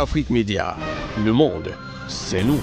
Afrique Média. Le monde, c'est nous.